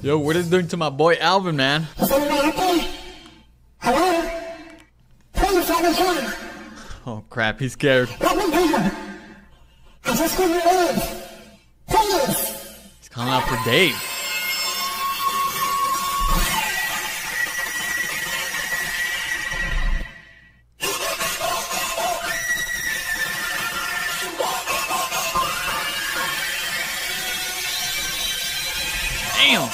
Yo, what is doing to my boy Alvin, man? Is everybody happy? Hello? Please let me come. Oh crap, he's scared. Let me come. I just give you Dave. Please. He's calling out for Dave. Damn.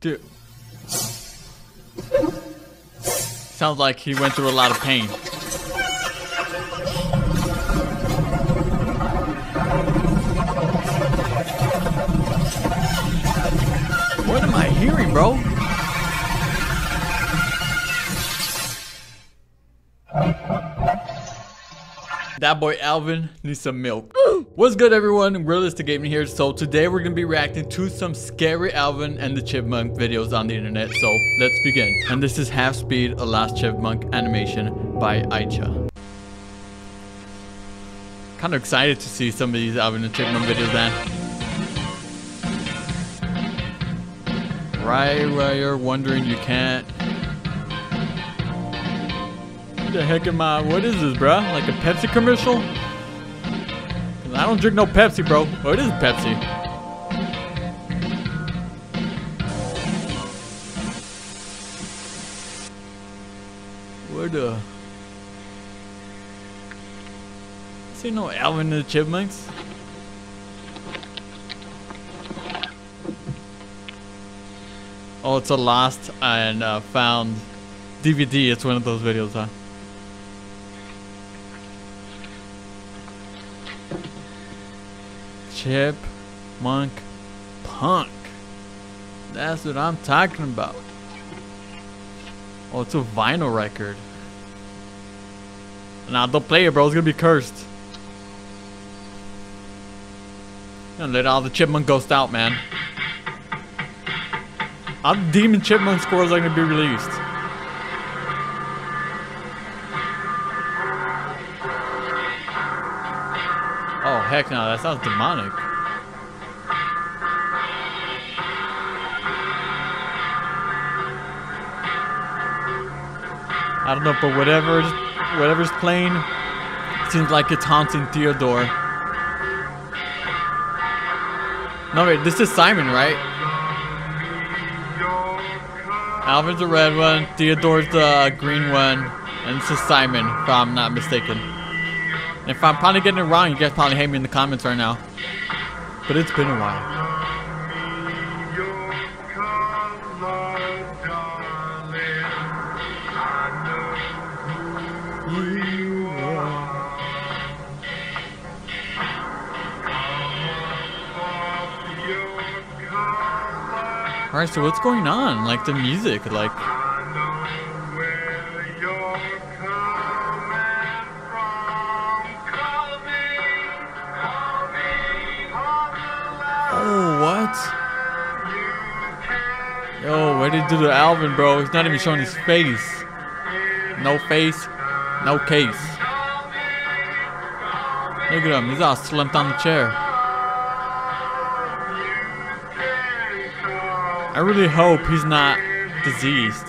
Dude. Sounds like he went through a lot of pain. What am I hearing, bro? That boy Alvin needs some milk. What's good, everyone? Realistic Gaming here. So today we're gonna be reacting to some scary Alvin and the Chipmunk videos on the internet. So let's begin. And this is Half Speed, A Last Chipmunk Animation by Aicha. Kind of excited to see some of these Alvin and Chipmunk videos, man. Right where you're wondering you can't. What the heck am I? What is this, bruh? Like a Pepsi commercial? I don't drink no Pepsi, bro. Oh, it is Pepsi. Where the? I see no Alvin and the Chipmunks. Oh, it's a lost and found DVD. It's one of those videos, huh? Chipmunk Punk. That's what I'm talking about. Oh, it's a vinyl record. Nah, don't play it, bro. It's gonna be cursed. Gonna let all the chipmunk ghosts out, man. All the demon chipmunk scores are gonna be released. Oh heck no, that sounds demonic. I don't know, but whatever's playing seems like it's haunting Theodore. No wait, this is Simon, right? Alvin's the red one, Theodore's the green one, and this is Simon, if I'm not mistaken. And if I'm probably getting it wrong, you guys probably hate me in the comments right now. But it's been a while. Alright, so what's going on? Like the music, like... Yo, what did he do to Alvin, bro? He's not even showing his face. No face, no case. Look at him, he's all slumped on the chair. I really hope he's not diseased.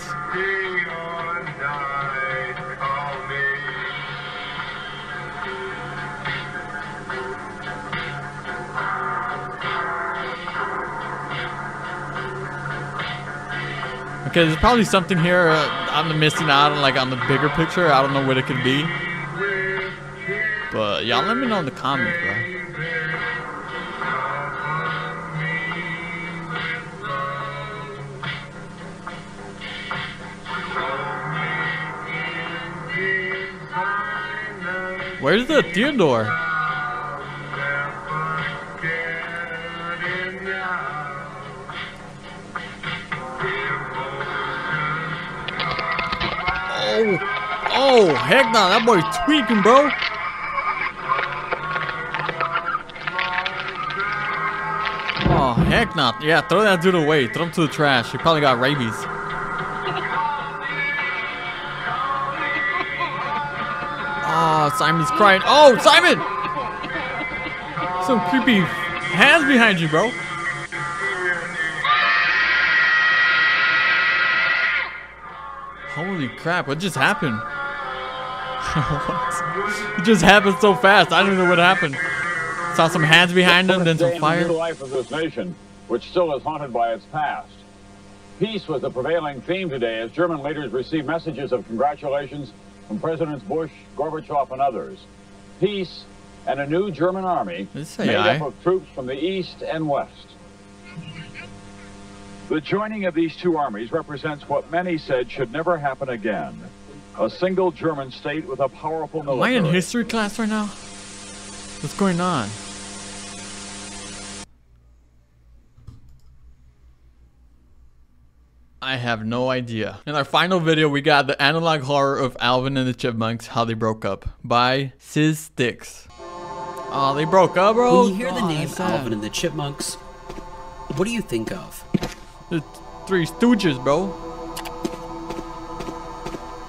Okay, there's probably something here I'm missing out on, like on the bigger picture. I don't know what it could be. But y'all let me know in the comments, bro. Where's the Theodore? Oh, heck no, that boy's tweaking, bro. Oh, Heck not. Yeah, throw that dude away. Throw him to the trash. He probably got rabies. Oh, Simon's crying. Oh, Simon! Some creepy hands behind you, bro. Holy crap, what just happened? It just happened so fast. I don't know what happened. Saw some hands behind him, then some fire. The new life of this nation, which still is haunted by its past. Peace was the prevailing theme today as German leaders received messages of congratulations from Presidents Bush, Gorbachev, and others. Peace and a new German army made up of troops from the east and west. The joining of these two armies represents what many said should never happen again. A single German state with a powerful military. Am I in history class right now? What's going on? I have no idea. In our final video, we got the analog horror of Alvin and the Chipmunks, How They Broke Up by Cyzstix. Oh, they broke up, bro. When you hear the name Alvin and the Chipmunks, what do you think of? The Three Stooges, bro.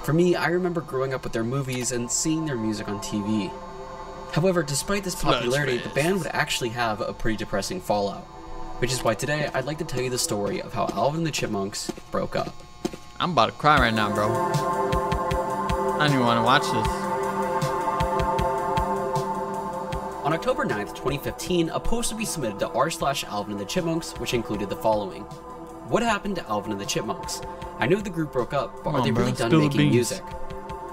For me, I remember growing up with their movies and seeing their music on TV. However, despite this popularity, the band would actually have a pretty depressing fallout. Which is why today, I'd like to tell you the story of how Alvin and the Chipmunks broke up. I'm about to cry right now, bro. I don't even want to watch this. On October 9th, 2015, a post would be submitted to r/Alvin and the Chipmunks, which included the following. What happened to Alvin and the Chipmunks? I know the group broke up, but are they really done making music?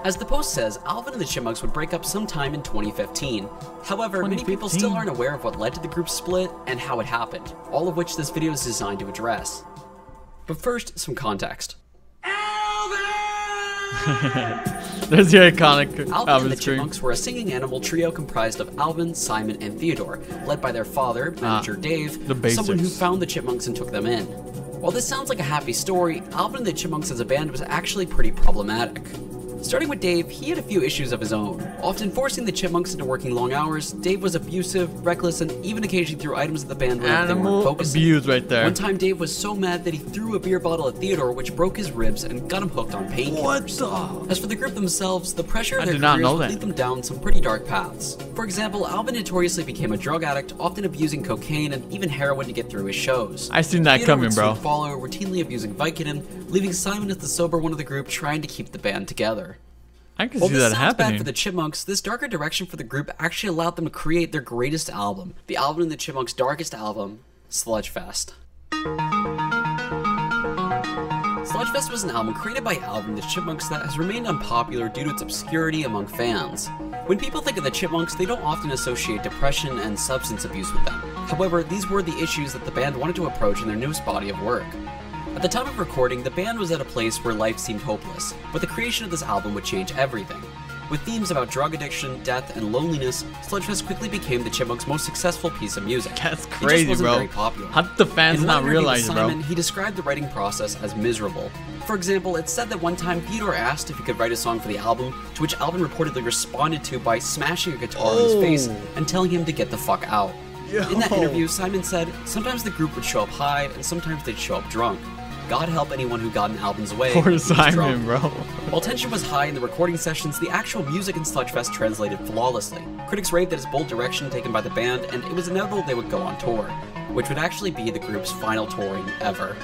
As the post says, Alvin and the Chipmunks would break up sometime in 2015. However, many people still aren't aware of what led to the group's split and how it happened, all of which this video is designed to address. But first, some context. Alvin! There's the iconic Alvin and the Chipmunks were a singing animal trio comprised of Alvin, Simon, and Theodore, led by their father, manager Dave, someone who found the Chipmunks and took them in. While this sounds like a happy story, Alvin and the Chipmunks as a band was actually pretty problematic. Starting with Dave, he had a few issues of his own. Often forcing the Chipmunks into working long hours, Dave was abusive, reckless, and even occasionally threw items at the band when they weren't focusing. Abuse right there. One time Dave was so mad that he threw a beer bottle at Theodore, which broke his ribs and got him hooked on painkillers. What the? As for the group themselves, the pressure of their careers would lead them down some pretty dark paths. For example, Alvin notoriously became a drug addict, often abusing cocaine and even heroin to get through his shows. I seen that coming, bro. Follow, routinely abusing Vicodin, leaving Simon as the sober one of the group, trying to keep the band together. I can see that happening. While this sounds bad for the Chipmunks, this darker direction for the group actually allowed them to create their greatest album, the Alvin and the Chipmunks' darkest album, Sludgefest. Sludgefest was an album created by Alvin and the Chipmunks that has remained unpopular due to its obscurity among fans. When people think of the Chipmunks, they don't often associate depression and substance abuse with them. However, these were the issues that the band wanted to approach in their newest body of work. At the time of recording, the band was at a place where life seemed hopeless, but the creation of this album would change everything. With themes about drug addiction, death, and loneliness, Sludgefest quickly became the Chipmunks' most successful piece of music. That's crazy, bro. How did the fans not realize, bro? He described the writing process as miserable. For example, it's said that one time Theodore asked if he could write a song for the album, to which Alvin reportedly responded to by smashing a guitar in his face and telling him to get the fuck out. Yo. In that interview, Simon said, sometimes the group would show up high, and sometimes they'd show up drunk. God help anyone who got in Alvin's way. Poor Simon, bro. While tension was high in the recording sessions, the actual music in Sludgefest translated flawlessly. Critics raved at its bold direction taken by the band, and it was inevitable they would go on tour, which would actually be the group's final touring ever.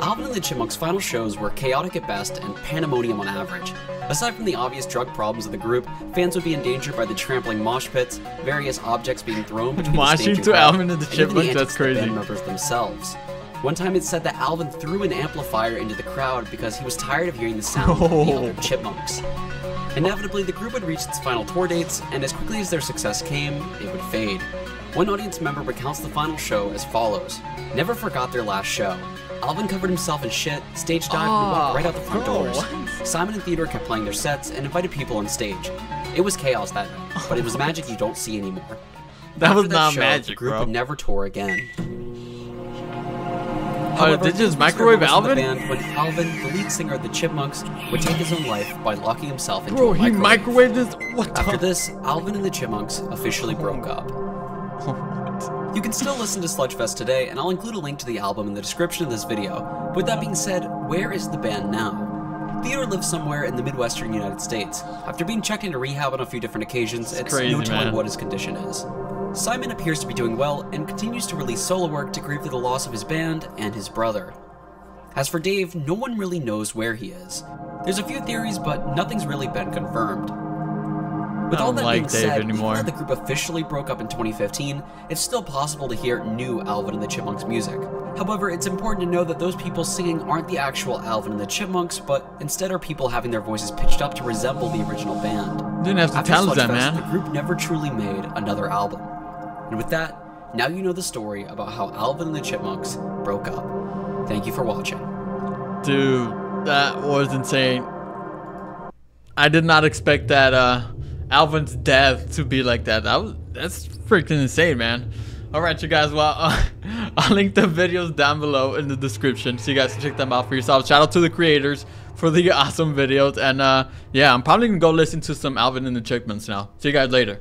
Alvin and the Chipmunks' final shows were chaotic at best and pandemonium on average. Aside from the obvious drug problems of the group, fans would be endangered by the trampling mosh pits, various objects being thrown between the stage and crowd, Alvin and the Chipmunks, that's crazy. Band members themselves. One time it's said that Alvin threw an amplifier into the crowd because he was tired of hearing the sound of the other Chipmunks. Inevitably, the group would reach its final tour dates, and as quickly as their success came, it would fade. One audience member recounts the final show as follows. Never forgot their last show. Alvin covered himself in shit, stage dived, and walked right out the front doors. Simon and Theodore kept playing their sets and invited people on stage. It was chaos that night, but it was magic you don't see anymore. After that show, the group would never tour again. However, did just microwave Alvin? The band when Alvin, the lead singer of the Chipmunks, would take his own life by locking himself into a microwave. After this, Alvin and the Chipmunks officially broke up. You can still listen to Sludgefest today, and I'll include a link to the album in the description of this video. With that being said, where is the band now? Theodore lives somewhere in the Midwestern United States. After being checked into rehab on a few different occasions, it's no telling what his condition is. Simon appears to be doing well, and continues to release solo work to grieve for the loss of his band and his brother. As for Dave, no one really knows where he is. There's a few theories, but nothing's really been confirmed. With all that being said, even though the group officially broke up in 2015, it's still possible to hear new Alvin and the Chipmunks music. However, it's important to know that those people singing aren't the actual Alvin and the Chipmunks, but instead are people having their voices pitched up to resemble the original band. Didn't have to tell them, man. The group never truly made another album. And with that, now you know the story about how Alvin and the Chipmunks broke up. Thank you for watching. Dude, that was insane. I did not expect that Alvin's death to be like that. That's freaking insane, man. Alright, you guys, well, I'll link the videos down below in the description so you guys can check them out for yourself. Shout out to the creators for the awesome videos. And yeah, I'm probably going to go listen to some Alvin and the Chipmunks now. See you guys later.